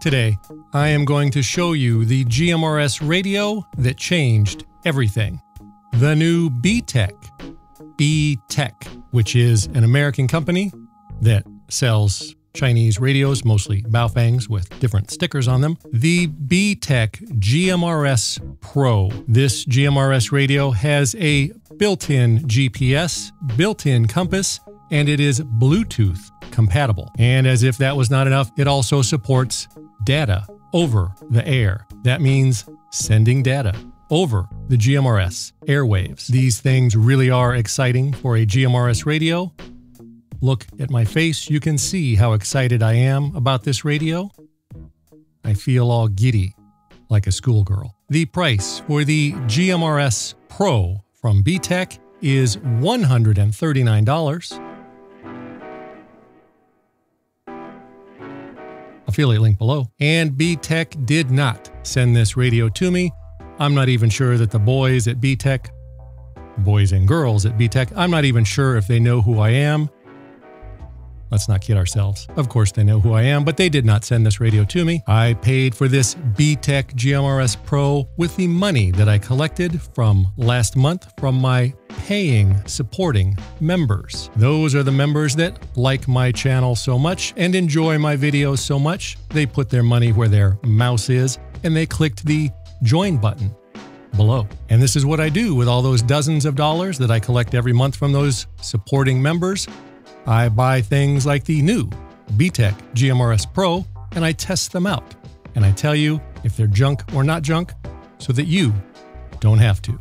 Today, I am going to show you the GMRS radio that changed everything. The new BTech, which is an American company that sells Chinese radios, mostly Baofengs with different stickers on them. The BTech GMRS Pro. This GMRS radio has a built-in GPS, built-in compass, and it is Bluetooth compatible. And as if that was not enough, it also supports data over the air. That means sending data over the GMRS airwaves. These things really are exciting for a GMRS radio. Look at my face, you can see how excited I am about this radio. I feel all giddy, like a schoolgirl. The price for the GMRS Pro from BTech is $139. Affiliate link below. And BTech did not send this radio to me. I'm not even sure that the boys at BTech, boys and girls at BTech, I'm not even sure if they know who I am. Let's not kid ourselves. Of course they know who I am, but they did not send this radio to me. I paid for this BTech GMRS Pro with the money that I collected from last month from my paying, supporting members. Those are the members that like my channel so much and enjoy my videos so much, they put their money where their mouse is, and they clicked the join button below. And this is what I do with all those dozens of dollars that I collect every month from those supporting members. I buy things like the new BTech GMRS Pro, and I test them out, and I tell you if they're junk or not junk so that you don't have to.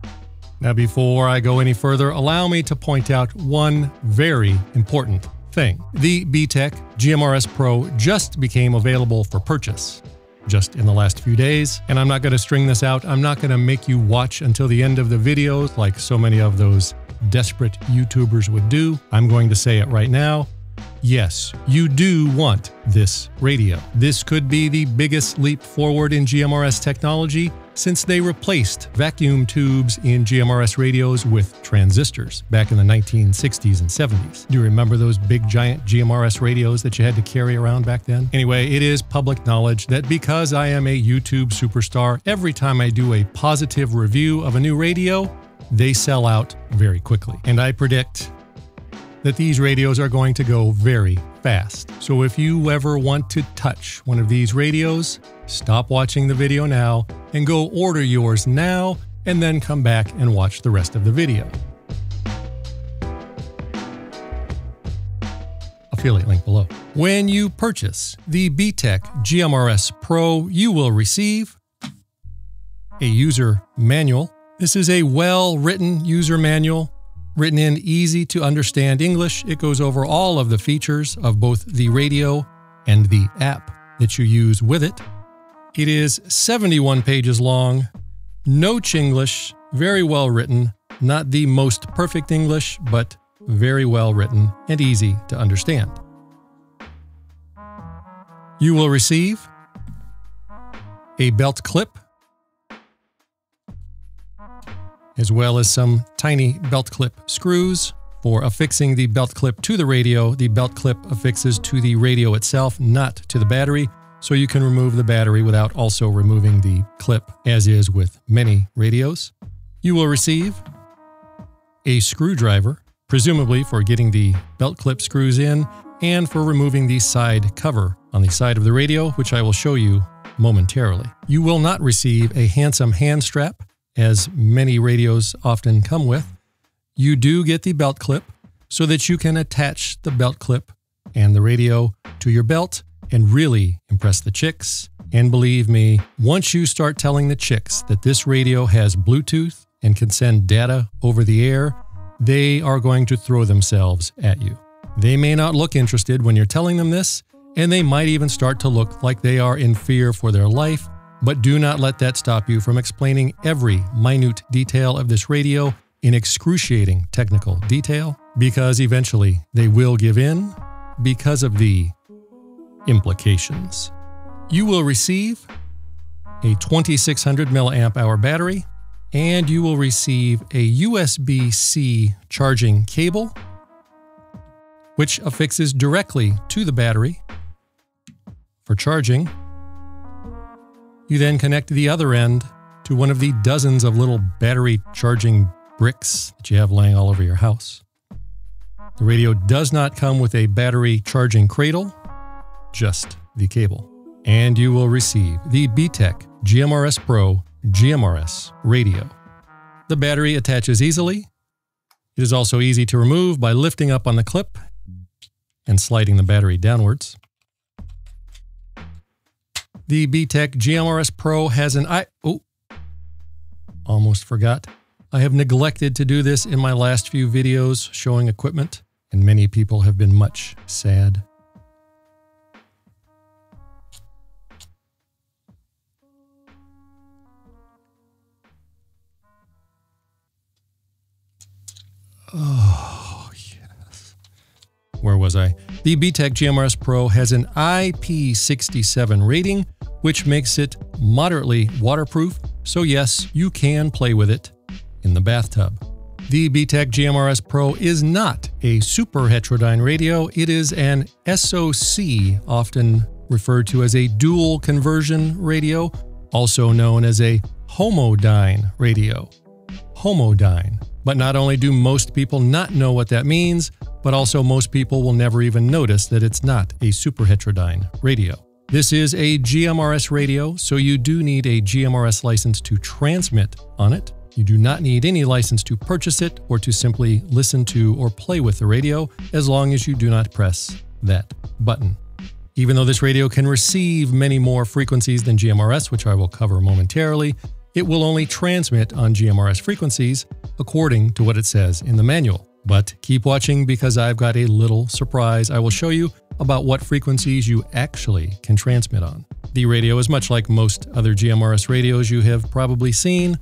Now, before I go any further, allow me to point out one very important thing. The BTech GMRS Pro just became available for purchase just in the last few days, and I'm not going to string this out. I'm not going to make you watch until the end of the video like so many of those desperate YouTubers would do. I'm going to say it right now. Yes, you do want this radio. This could be the biggest leap forward in GMRS technology since they replaced vacuum tubes in GMRS radios with transistors back in the 1960s and 70s. Do you remember those big giant GMRS radios that you had to carry around back then? Anyway, it is public knowledge that because I am a YouTube superstar, every time I do a positive review of a new radio, they sell out very quickly. And I predict that these radios are going to go very fast. So if you ever want to touch one of these radios, stop watching the video now and go order yours now, and then come back and watch the rest of the video. Affiliate link below. When you purchase the BTech GMRS Pro, you will receive a user manual. This is a well-written user manual, written in easy-to-understand English. It goes over all of the features of both the radio and the app that you use with it. It is 71 pages long, no Chinglish, very well-written, not the most perfect English, but very well-written and easy to understand. You will receive a belt clip, as well as some tiny belt clip screws for affixing the belt clip to the radio. The belt clip affixes to the radio itself, not to the battery, so you can remove the battery without also removing the clip, as is with many radios. You will receive a screwdriver, presumably for getting the belt clip screws in and for removing the side cover on the side of the radio, which I will show you momentarily. You will not receive a handsome hand strap, as many radios often come with. You do get the belt clip so that you can attach the belt clip and the radio to your belt and really impress the chicks. And believe me, once you start telling the chicks that this radio has Bluetooth and can send data over the air, they are going to throw themselves at you. They may not look interested when you're telling them this, and they might even start to look like they are in fear for their life. But do not let that stop you from explaining every minute detail of this radio in excruciating technical detail, because eventually they will give in because of the implications. You will receive a 2600 milliamp hour battery, and you will receive a USB-C charging cable, which affixes directly to the battery for charging. You then connect the other end to one of the dozens of little battery charging bricks that you have laying all over your house. The radio does not come with a battery charging cradle, just the cable. And you will receive the BTech GMRS Pro GMRS radio. The battery attaches easily. It is also easy to remove by lifting up on the clip and sliding the battery downwards. The BTech GMRS Pro has an almost forgot. I have neglected to do this in my last few videos showing equipment, and many people have been much sad. Oh, yes. Where was I? The BTech GMRS Pro has an IP67 rating, which makes it moderately waterproof, so yes, you can play with it in the bathtub. The BTech GMRS Pro is not a super heterodyne radio. It is an SoC, often referred to as a dual conversion radio, also known as a homodyne radio. Homodyne. But not only do most people not know what that means, but also most people will never even notice that it's not a super heterodyne radio. This is a GMRS radio, so you do need a GMRS license to transmit on it. You do not need any license to purchase it or to simply listen to or play with the radio, as long as you do not press that button. Even though this radio can receive many more frequencies than GMRS, which I will cover momentarily, it will only transmit on GMRS frequencies according to what it says in the manual. But keep watching because I've got a little surprise I will show you about what frequencies you actually can transmit on. The radio is much like most other GMRS radios you have probably seen.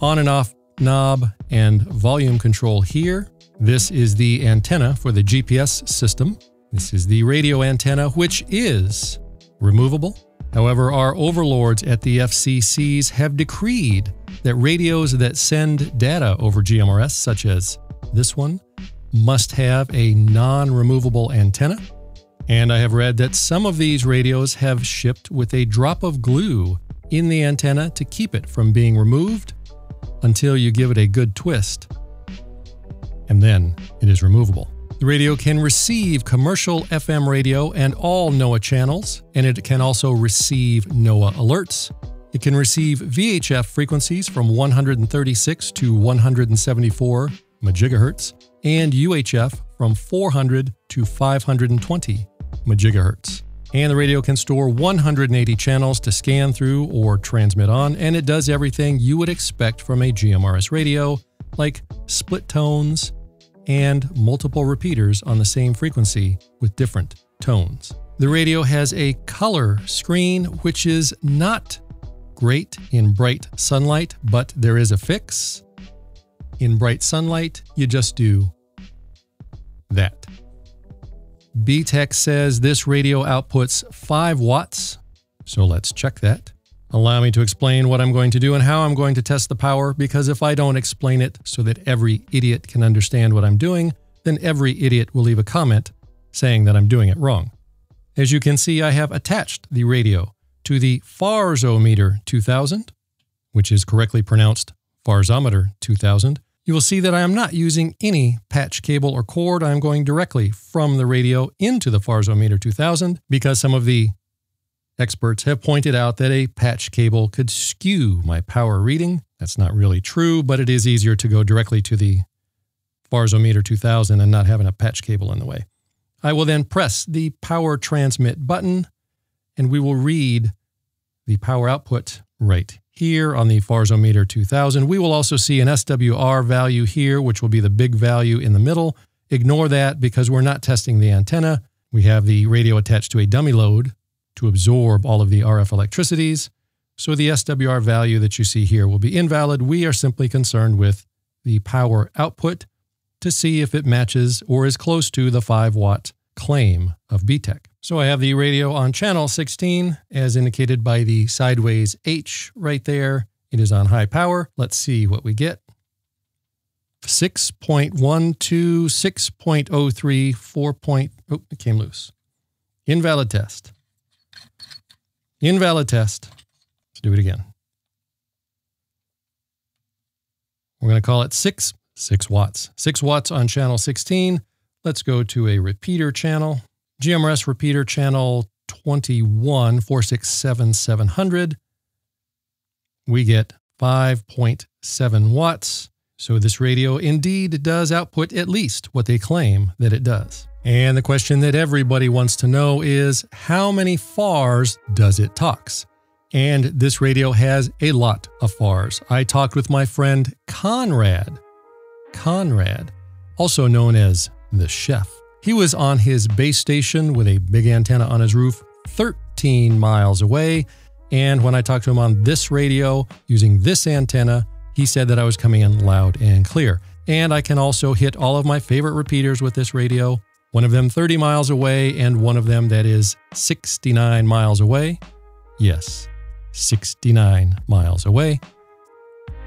On and off knob and volume control here. This is the antenna for the GPS system. This is the radio antenna, which is removable. However, our overlords at the FCCs have decreed that radios that send data over GMRS, such as this one, must have a non-removable antenna. And I have read that some of these radios have shipped with a drop of glue in the antenna to keep it from being removed until you give it a good twist, and then it is removable. The radio can receive commercial FM radio and all NOAA channels, and it can also receive NOAA alerts. It can receive VHF frequencies from 136 to 174 megahertz and UHF from 400 to 520 megahertz. And the radio can store 180 channels to scan through or transmit on, and it does everything you would expect from a GMRS radio, like split tones and multiple repeaters on the same frequency with different tones. The radio has a color screen, which is not great in bright sunlight, but there is a fix. In bright sunlight, you just do that. BTech says this radio outputs 5 watts, so let's check that. Allow me to explain what I'm going to do and how I'm going to test the power, because if I don't explain it so that every idiot can understand what I'm doing, then every idiot will leave a comment saying that I'm doing it wrong. As you can see, I have attached the radio to the Farzometer 2000, which is correctly pronounced Farzometer 2000. You will see that I am not using any patch cable or cord. I am going directly from the radio into the Farzometer 2000 because some of the experts have pointed out that a patch cable could skew my power reading. That's not really true, but it is easier to go directly to the Farzometer 2000 and not having a patch cable in the way. I will then press the power transmit button and we will read the power output right here on the Farzometer 2000. We will also see an SWR value here, which will be the big value in the middle. Ignore that because we're not testing the antenna. We have the radio attached to a dummy load to absorb all of the RF electricities. So the SWR value that you see here will be invalid. We are simply concerned with the power output to see if it matches or is close to the 5-watt claim of BTech. So I have the radio on channel 16 as indicated by the sideways H right there. It is on high power. Let's see what we get. 6.12, 6.03, 4. Oh, it came loose. Invalid test. Invalid test. Let's do it again. We're going to call it 6 watts. 6 watts on channel 16. Let's go to a repeater channel. GMRS repeater channel 21, 467700. We get 5.7 watts. So this radio indeed does output at least what they claim that it does. And the question that everybody wants to know is, how many fars does it tox? And this radio has a lot of fars. I talked with my friend Conrad. Conrad, also known as the Chef. He was on his base station with a big antenna on his roof 13 miles away. And when I talked to him on this radio using this antenna, he said that I was coming in loud and clear. And I can also hit all of my favorite repeaters with this radio, one of them 30 miles away and one of them that is 69 miles away. Yes, 69 miles away.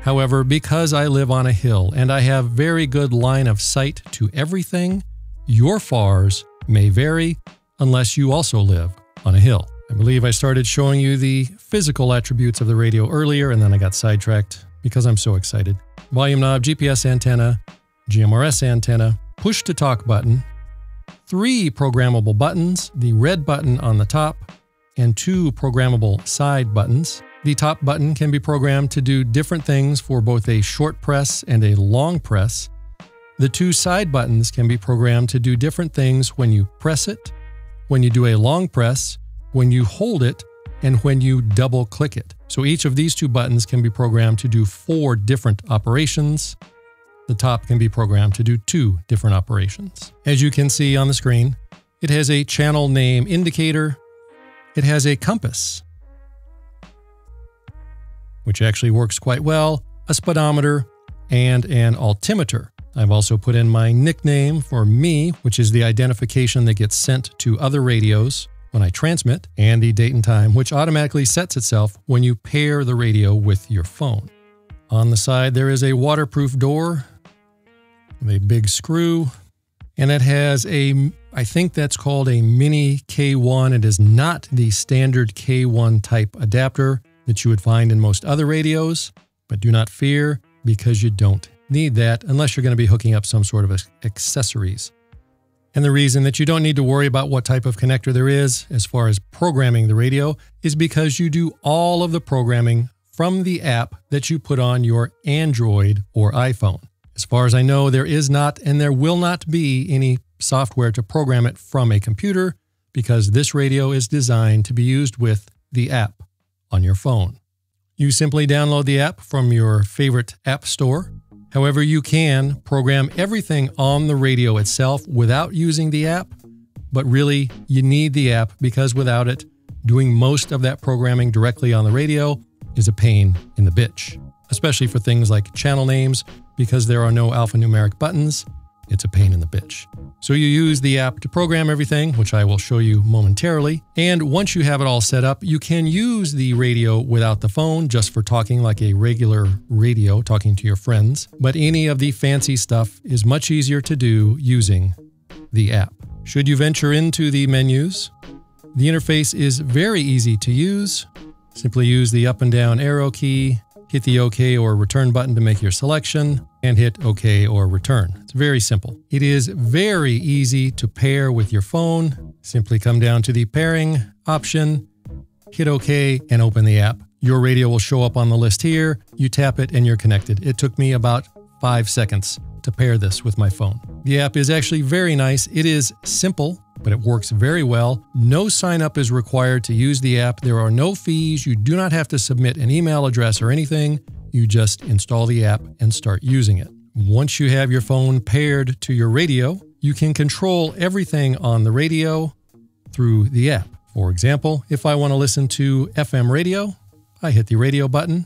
However, because I live on a hill and I have very good line of sight to everything, your fars may vary unless you also live on a hill. I believe I started showing you the physical attributes of the radio earlier and then I got sidetracked because I'm so excited. Volume knob, GPS antenna, GMRS antenna, push to talk button, 3 programmable buttons, the red button on the top, and 2 programmable side buttons. The top button can be programmed to do different things for both a short press and a long press. The 2 side buttons can be programmed to do different things when you press it, when you do a long press, when you hold it, and when you double click it. So each of these 2 buttons can be programmed to do 4 different operations. The top can be programmed to do 2 different operations. As you can see on the screen, it has a channel name indicator. It has a compass, which actually works quite well, a speedometer, and an altimeter. I've also put in my nickname for me, which is the identification that gets sent to other radios when I transmit, and the date and time, which automatically sets itself when you pair the radio with your phone. On the side, there is a waterproof door with a big screw, and it has a, I think that's called a mini K1. It is not the standard K1 type adapter that you would find in most other radios, but do not fear because you don't need that unless you're going to be hooking up some sort of accessories. And the reason that you don't need to worry about what type of connector there is as far as programming the radio is because you do all of the programming from the app that you put on your Android or iPhone. As far as I know, there is not and there will not be any software to program it from a computer because this radio is designed to be used with the app on your phone. You simply download the app from your favorite app store. However, you can program everything on the radio itself without using the app, but really you need the app because without it, doing most of that programming directly on the radio is a pain in the bitch, especially for things like channel names because there are no alphanumeric buttons. It's a pain in the bitch. So you use the app to program everything, which I will show you momentarily. And once you have it all set up, you can use the radio without the phone just for talking like a regular radio, talking to your friends. But any of the fancy stuff is much easier to do using the app. Should you venture into the menus, the interface is very easy to use. Simply use the up and down arrow key, hit the OK or return button to make your selection, and hit OK or return. It's very simple. It is very easy to pair with your phone. Simply come down to the pairing option, hit OK, and open the app. Your radio will show up on the list here. You tap it and you're connected. It took me about 5 seconds to pair this with my phone. The app is actually very nice. It is simple, but it works very well. No sign up is required to use the app. There are no fees. You do not have to submit an email address or anything. You just install the app and start using it. Once you have your phone paired to your radio, you can control everything on the radio through the app. For example, if I want to listen to FM radio, I hit the radio button.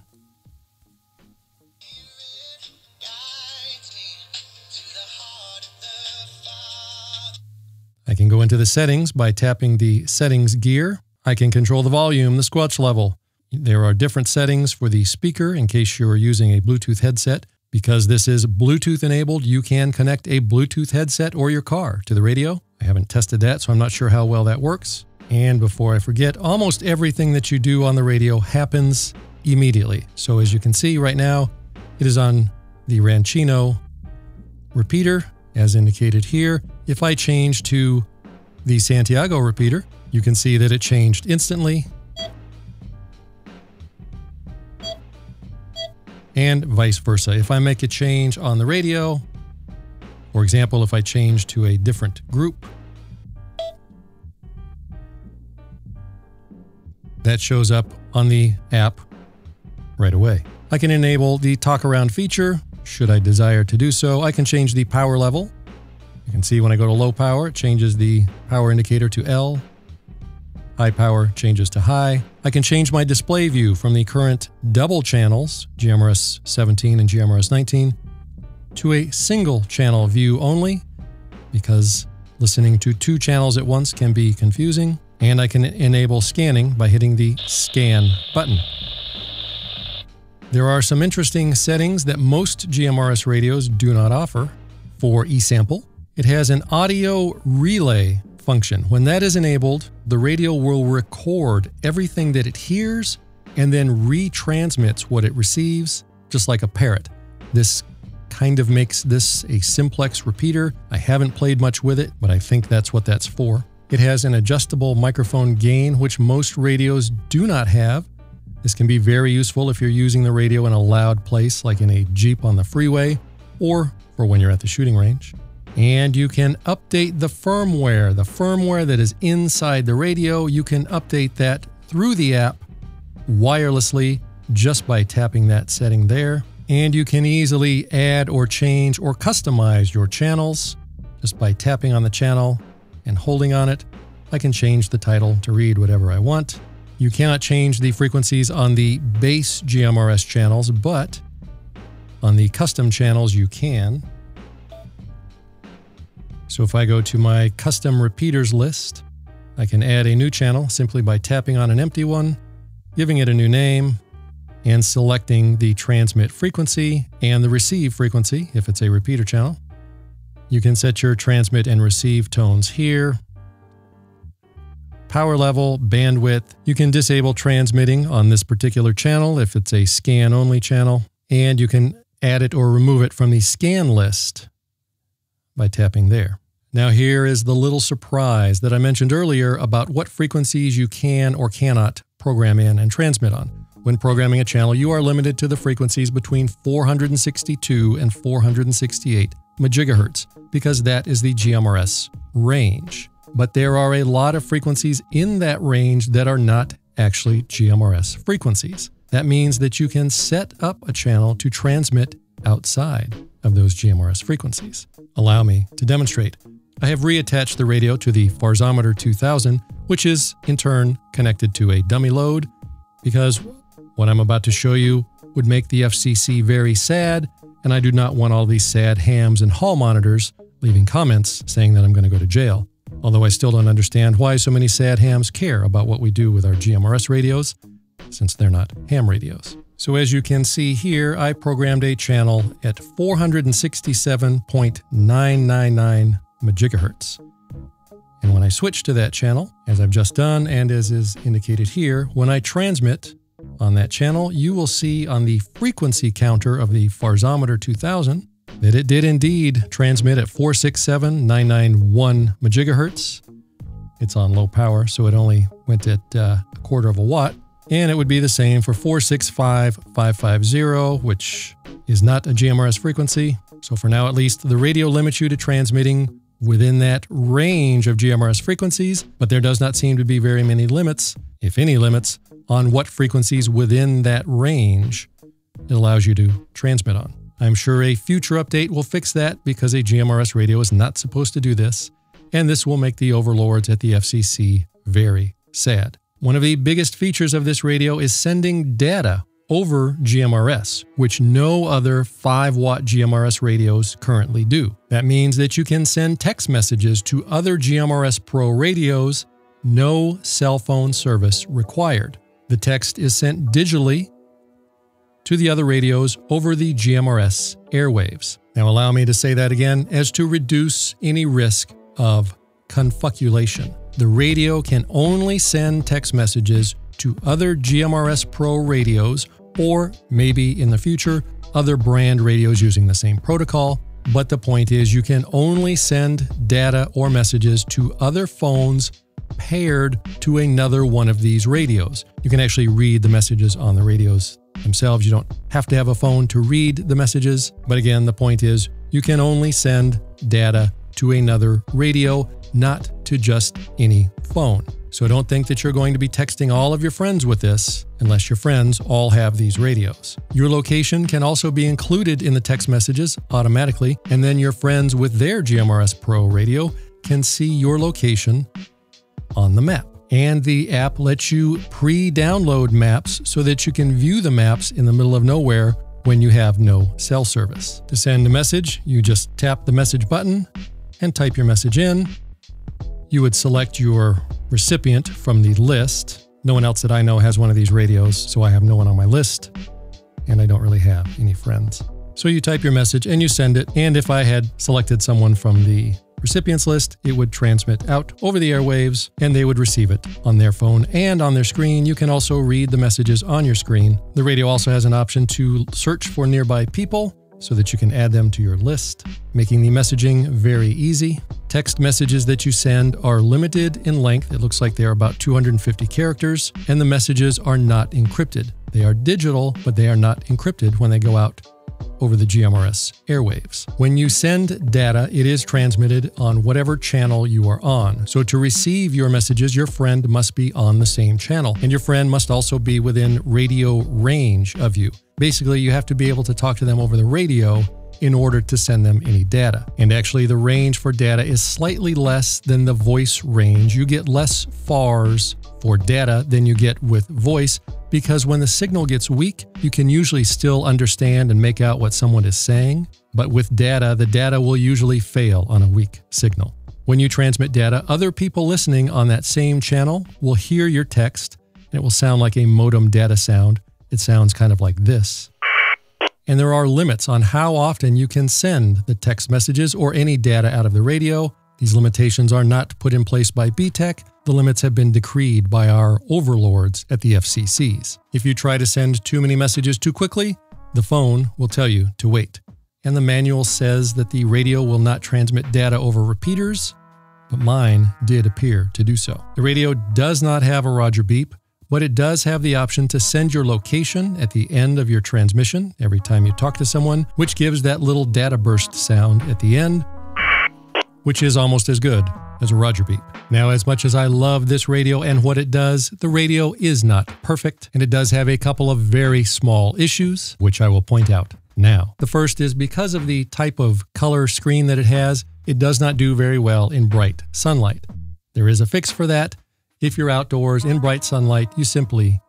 I can go into the settings by tapping the settings gear. I can control the volume, the squelch level. There are different settings for the speaker in case you're using a Bluetooth headset. Because this is Bluetooth enabled, you can connect a Bluetooth headset or your car to the radio. I haven't tested that, so I'm not sure how well that works. And before I forget, almost everything that you do on the radio happens immediately. So as you can see right now, it is on the Ranchino repeater, as indicated here. If I change to the Santiago repeater, you can see that it changed instantly, and vice versa. If I make a change on the radio, for example, if I change to a different group, that shows up on the app right away. I can enable the talk around feature, should I desire to do so. I can change the power level. You can see when I go to low power, it changes the power indicator to L. High power changes to high. I can change my display view from the current double channels, GMRS 17 and GMRS 19, to a single channel view only, because listening to two channels at once can be confusing. And I can enable scanning by hitting the scan button. There are some interesting settings that most GMRS radios do not offer. For e-sample, it has an audio relay function. When that is enabled, the radio will record everything that it hears and then retransmits what it receives, just like a parrot. This kind of makes this a simplex repeater. I haven't played much with it, but I think that's what that's for. It has an adjustable microphone gain, which most radios do not have. This can be very useful if you're using the radio in a loud place, like in a Jeep on the freeway, or for when you're at the shooting range. And you can update the firmware. The firmware that is inside the radio, you can update that through the app wirelessly just by tapping that setting there. And you can easily add or change or customize your channels just by tapping on the channel and holding on it. I can change the title to read whatever I want. You cannot change the frequencies on the base GMRS channels, but on the custom channels you can. So if I go to my custom repeaters list, I can add a new channel simply by tapping on an empty one, giving it a new name, and selecting the transmit frequency and the receive frequency if it's a repeater channel. You can set your transmit and receive tones here. Power level, bandwidth. You can disable transmitting on this particular channel if it's a scan-only channel. And you can add it or remove it from the scan list by tapping there. Now here is the little surprise that I mentioned earlier about what frequencies you can or cannot program in and transmit on. When programming a channel, you are limited to the frequencies between 462 and 468 megahertz, because that is the GMRS range. But there are a lot of frequencies in that range that are not actually GMRS frequencies. That means that you can set up a channel to transmit outside of those GMRS frequencies. Allow me to demonstrate. I have reattached the radio to the Farzometer 2000, which is in turn connected to a dummy load, because what I'm about to show you would make the FCC very sad, and I do not want all these sad hams and hall monitors leaving comments saying that I'm going to go to jail. Although I still don't understand why so many sad hams care about what we do with our GMRS radios, since they're not ham radios. So as you can see here, I programmed a channel at 467.999 megahertz. And when I switch to that channel, as I've just done and as is indicated here, when I transmit on that channel, you will see on the frequency counter of the Farzometer 2000 that it did indeed transmit at 467.991 megahertz. It's on low power, so it only went at a quarter of a watt. And it would be the same for 465.550, which is not a GMRS frequency. So for now, at least, the radio limits you to transmitting within that range of GMRS frequencies, but there does not seem to be very many limits, if any limits, on what frequencies within that range it allows you to transmit on. I'm sure a future update will fix that, because a GMRS radio is not supposed to do this, and this will make the overlords at the FCC very sad. One of the biggest features of this radio is sending data over GMRS, which no other 5-watt GMRS radios currently do. That means that you can send text messages to other GMRS Pro radios, no cell phone service required. The text is sent digitally to the other radios over the GMRS airwaves. Now allow me to say that again, as to reduce any risk of confuculation. the radio can only send text messages to other GMRS Pro radios, or maybe in the future, other brand radios using the same protocol. But the point is you can only send data or messages to other phones paired to another one of these radios. You can actually read the messages on the radios themselves. You don't have to have a phone to read the messages. But again, the point is you can only send data to another radio, not to just any phone. So don't think that you're going to be texting all of your friends with this, unless your friends all have these radios. Your location can also be included in the text messages automatically, and then your friends with their GMRS Pro radio can see your location on the map. And the app lets you pre-download maps so that you can view the maps in the middle of nowhere when you have no cell service. To send a message, you just tap the message button and type your message in. You would select your recipient from the list. No one else that I know has one of these radios, so I have no one on my list, and I don't really have any friends. So you type your message and you send it, and if I had selected someone from the recipients list, it would transmit out over the airwaves and they would receive it on their phone and on their screen. You can also read the messages on your screen. The radio also has an option to search for nearby people so that you can add them to your list, making the messaging very easy. Text messages that you send are limited in length. It looks like they are about 250 characters, and the messages are not encrypted. They are digital, but they are not encrypted when they go out over the GMRS airwaves. When you send data, it is transmitted on whatever channel you are on. So to receive your messages, your friend must be on the same channel, and your friend must also be within radio range of you. Basically, you have to be able to talk to them over the radio in order to send them any data. And actually, the range for data is slightly less than the voice range. You get less fars for data than you get with voice, because when the signal gets weak, you can usually still understand and make out what someone is saying. But with data, the data will usually fail on a weak signal. When you transmit data, other people listening on that same channel will hear your text, and it will sound like a modem data sound. It sounds kind of like this. And there are limits on how often you can send the text messages or any data out of the radio. These limitations are not put in place by BTech. The limits have been decreed by our overlords at the FCCs. If you try to send too many messages too quickly, the phone will tell you to wait. And the manual says that the radio will not transmit data over repeaters, but mine did appear to do so. The radio does not have a Roger beep, but it does have the option to send your location at the end of your transmission every time you talk to someone, which gives that little data burst sound at the end, which is almost as good as a Roger beep. Now, as much as I love this radio and what it does, the radio is not perfect, and it does have a couple of very small issues, which I will point out now. The first is because of the type of color screen that it has, it does not do very well in bright sunlight. There is a fix for that. If you're outdoors in bright sunlight, you simply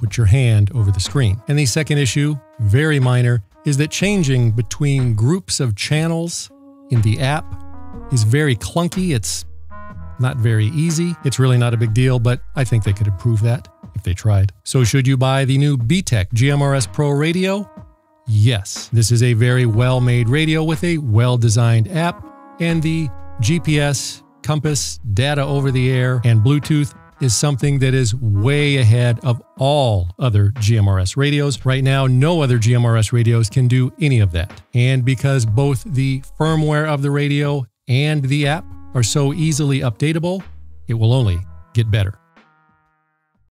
put your hand over the screen. And the second issue, very minor, is that changing between groups of channels in the app is very clunky. It's not very easy. It's really not a big deal, but I think they could improve that if they tried. So should you buy the new BTech GMRS Pro radio? Yes. This is a very well-made radio with a well-designed app, and the GPS, compass, data over the air, and Bluetooth is something that is way ahead of all other GMRS radios. Right now, no other GMRS radios can do any of that. And because both the firmware of the radio and the app are so easily updatable, it will only get better.